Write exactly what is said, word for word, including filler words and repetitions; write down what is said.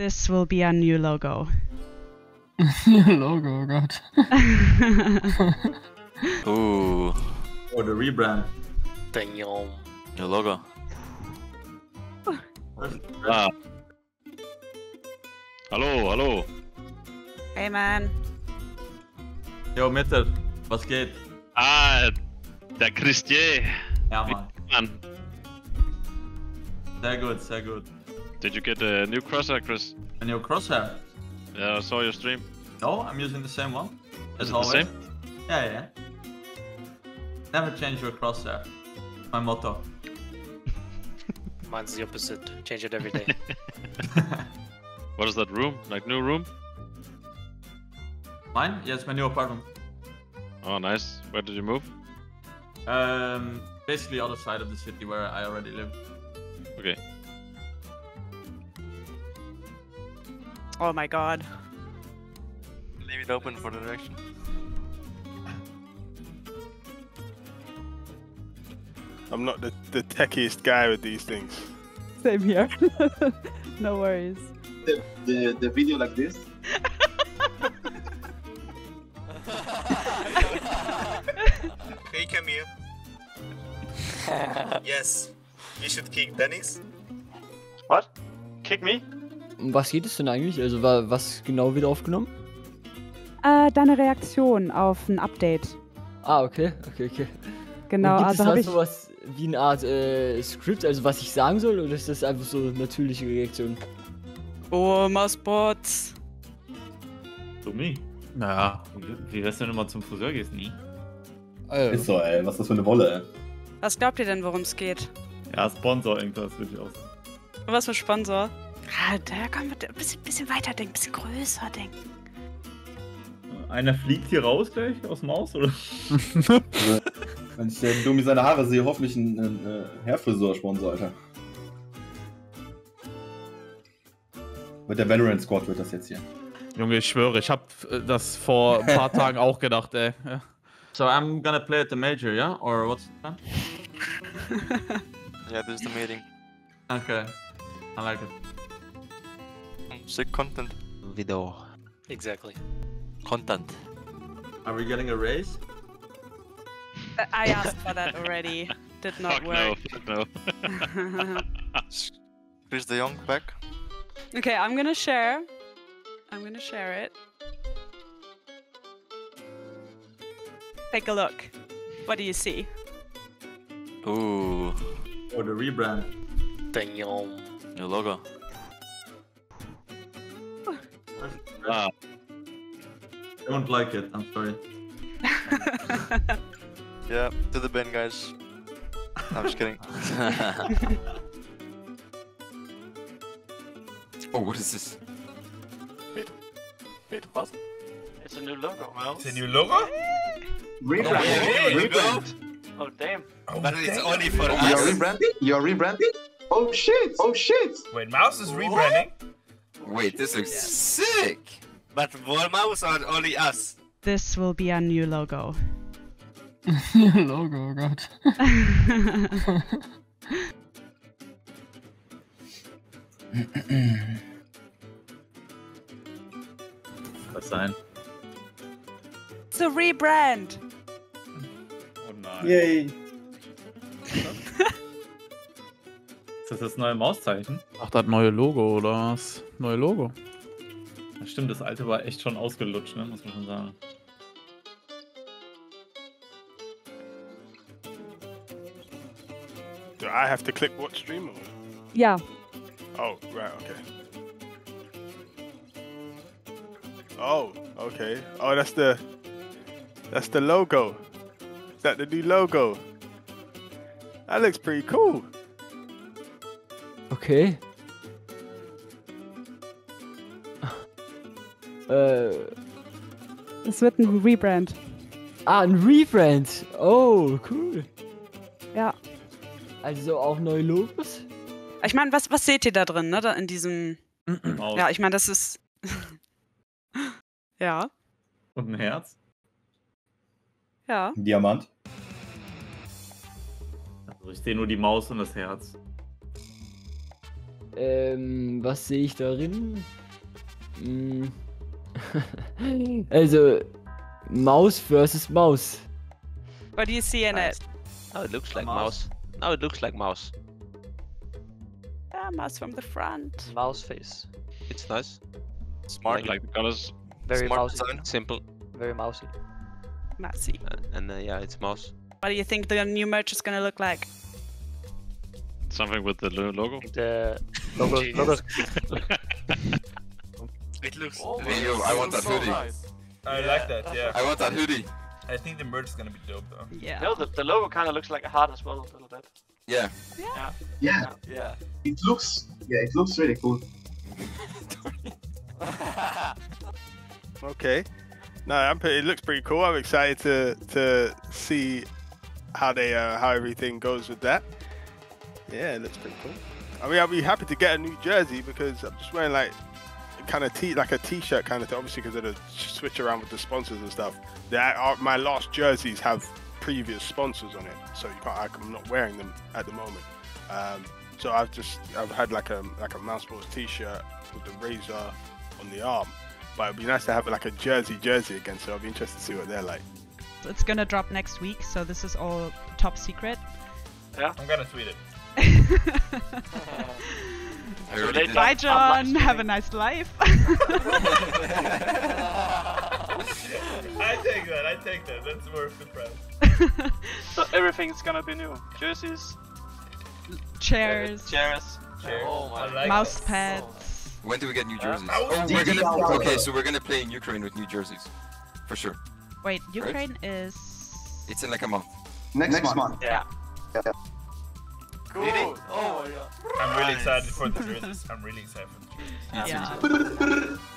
This will be our new logo. Logo, oh Gott. Ooh. Or the rebrand. Damn. New logo. Ah. Hallo, hallo. Hey man. Yo, Mitte, was geht? Ah, der Christier. Ja, Mann. Man. Sehr gut, sehr gut. Did you get a new crosshair, Chris? A new crosshair? Yeah, I saw your stream. No, I'm using the same one. As Is it always. The same? Yeah, yeah. Never change your crosshair. My motto. Mine's the opposite. Change it every day. What is that room? Like new room? Mine? Yeah, it's my new apartment. Oh, nice. Where did you move? Um, basically other side of the city where I already live. Okay. Oh my god. Leave it open for the direction. I'm not the, the techiest guy with these things. Same here. No worries. The, the, the video like this? Hey Camille. Yes. You should kick Dennis. What? Kick me? Was geht es denn eigentlich? Also was genau wird aufgenommen? Äh, deine Reaktion auf ein Update. Ah, okay, okay, okay. Genau, gibt also es da sowas ich... wie eine Art äh, Script, also was ich sagen soll, oder ist das einfach so eine natürliche Reaktion? Oh, mousesports. Dummi? Naja, wie wär's denn, wenn du mal zum Friseur gehst, nie? Alter. Ist so, ey, was ist das für eine Wolle, ey? Was glaubt ihr denn, worum es geht? Ja, Sponsor, irgendwas, würde ich auch sagen. Was für Sponsor? Ah, da können wir ein bisschen, bisschen weiter denken, ein bisschen größer denken. Einer fliegt hier raus gleich aus dem Haus, oder? Wenn ich den Dummi seine Haare sehe, hoffentlich ein, ein, ein Hairfriseur-Sponsor, Alter. Mit der Valorant Squad wird das jetzt hier. Junge, ich schwöre, ich hab das vor ein paar Tagen auch gedacht, ey. Ja. So I'm gonna play at the Major, yeah? Or what's the plan? Yeah, this is the meeting. Okay, I like it. Sick content. Video. Exactly. Content. Are we getting a raise? I asked for that already. Did not fuck work. No, fuck no. Here's the young pack. Okay, I'm gonna share. I'm gonna share it. Take a look. What do you see? Ooh. Or the rebrand. Damn. New logo. Ah. I don't like it, I'm sorry. Yeah, to the bin, guys. I'm just kidding. Oh, what is this? Wait, wait, what? It's a new logo, Miles. It's a new logo? Rebrand! Oh, hey, rebrand! Oh, damn. Oh, but it's damn. Only for oh, us. You're rebranding? You're rebranding? Oh, shit! Oh, shit! Wait, Mouse is rebranding? Wait, this looks yeah. sick! But Volmaus are only us. This will be our new logo. Logo, God. Was sein? It's a rebrand. Oh nein. Yay. Ist das das neue Mauszeichen? Ach, das neue Logo oder was? Neue Logo. Stimmt, das alte war echt schon ausgelutscht, ne? Muss man schon sagen. Do I have to click what stream? Or... Yeah. Oh, right, okay. Oh, okay. Oh, that's the... That's the logo. Is that the new logo? That looks pretty cool. Okay. Es wird ein Rebrand. Ah, ein Rebrand. Oh, cool. Ja. Also auch neue Logos? Ich meine, was, was seht ihr da drin, ne? Da in diesem... Maus. Ja, ich meine, das ist... Ja. Und ein Herz? Ja. Ein Diamant? Also ich sehe nur die Maus und das Herz. Ähm, was sehe ich darin? Hm. Also, mouse versus mouse. What do you see in nice. it? Oh, it looks like mouse. mouse. No, it looks like mouse. Ah, mouse from the front. Mouse face. It's nice. Smart, like, like the colors. Very mousy. Simple. Very mousy. Mousy. Uh, and uh, yeah, it's mouse. What do you think the new merch is gonna look like? Something with the logo? The logo. logo. It looks oh, video. I want that hoodie. So nice. I yeah. like that, yeah. I want that hoodie. I think the merch is gonna be dope though. Yeah. No, the, the logo kind of looks like a heart as well, a little bit. Yeah. Yeah. Yeah. Yeah. It looks, yeah, it looks really cool. Okay. No, I'm pretty, it looks pretty cool. I'm excited to to see how they uh, how everything goes with that. Yeah, it looks pretty cool. I mean, I'll be happy to get a new jersey because I'm just wearing like kind of t like a t-shirt kind of thing, obviously because of the switch around with the sponsors and stuff. That are, my last jerseys have previous sponsors on it, so you can't. I, I'm not wearing them at the moment. Um, so I've just I've had like a like a mousesports t-shirt with the razor on the arm. But it'd be nice to have like a jersey jersey again, so I'll be interested to see what they're like. It's gonna drop next week, so this is all top secret. Yeah, I'm gonna tweet it. uh, Bye John, have a nice life. I take that, I take that, that's worth the price. So everything's gonna be new. Jerseys. Chairs. Chairs. Chairs. Oh, I like mouse pads. So when do we get new jerseys? Uh, oh, we're gonna, okay, so we're gonna play in Ukraine with new jerseys, for sure. Wait, Ukraine right? is? It's in like a month. Next, Next month. month. Yeah. yeah. Cool. Really? Oh yeah. I'm really excited for the jerseys. I'm really excited for the jerseys. Yeah. yeah.